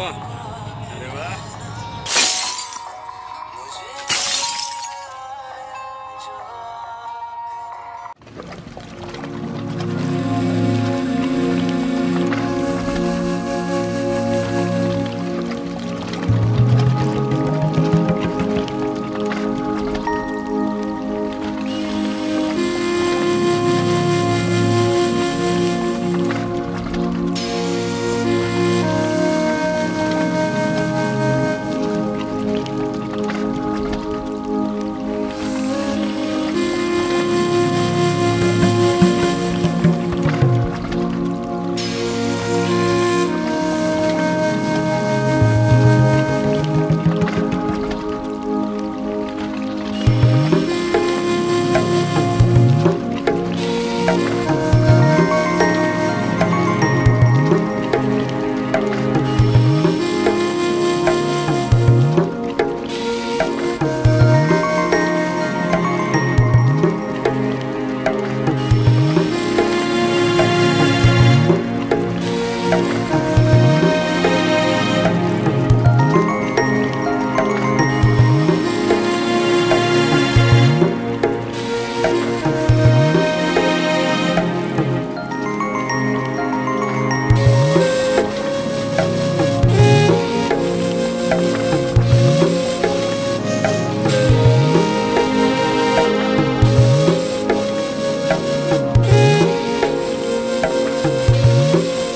Wah, ada apa?